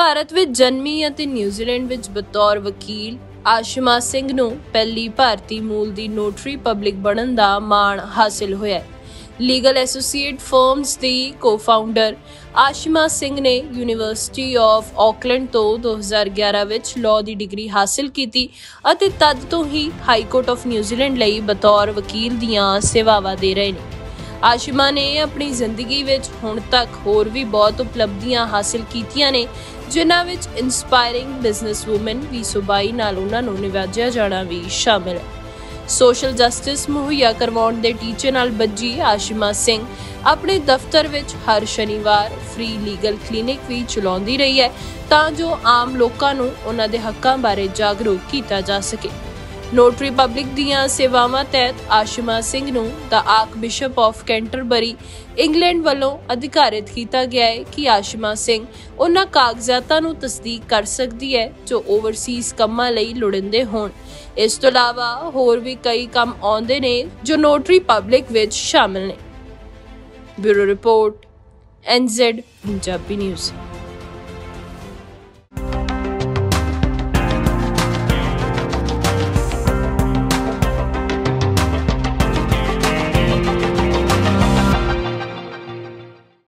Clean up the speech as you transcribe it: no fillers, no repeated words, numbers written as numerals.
भारत ਵਿੱਚ ਜਨਮੀ ਅਤੇ ਨਿਊਜ਼ੀਲੈਂਡ ਵਿੱਚ ਬਤੌਰ ਵਕੀਲ आशिमा सिंह ਨੂੰ ਪਹਿਲੀ ਭਾਰਤੀ ਮੂਲ ਦੀ ਨੋਟਰੀ ਪਬਲਿਕ ਬਣਨ ਦਾ ਮਾਣ ਹਾਸਲ ਹੋਇਆ। लीगल एसोसीएट फर्म्स दी कोफाउंडर आशिमा सिंह ने यूनिवर्सिटी ऑफ ऑकलैंड तो 2011 विच लॉ दी डिग्री हासिल की अते तद तो ही हाईकोर्ट ऑफ न्यूजीलैंड लई बतौर वकील दियां सेवावां दे रहे ने। आशिमा ने अपनी जिंदगी विच हुण तक होर भी बहुत उपलब्धियां हासिल कीतियां ने, जिन्हां विच इंस्पायरिंग बिजनेस वूमन 2022 नाल उन्हां नूं निवाजिया जाना भी शामिल है। सोशल जस्टिस मुहैया करवाउण दे टीचे नाल बज्जी आशिमा सिंह अपने दफ्तर विच हर शनिवार फ्री लीगल क्लीनिक भी चलाउंदी रही है तां जो आम लोकां नूं उन्हां दे हक्कां बारे जागरूक कीता जा सके। नोटरी पब्लिक दियां सेवावां तहत आशिमा सिंह नूं the archbishop of Canterbury England वालों अधिकारित किया गया है कि आशिमा सिंह उन्हां कागजातां नूं तस्दीक कर सकती है जो ओवरसीज कामां लई लुड़िंदे होण। इस तो अलावा होर भी कई काम आउंदे ने जो नोटरी पब्लिक विच शामिल ने। Bureau report NZ, Punjabi news.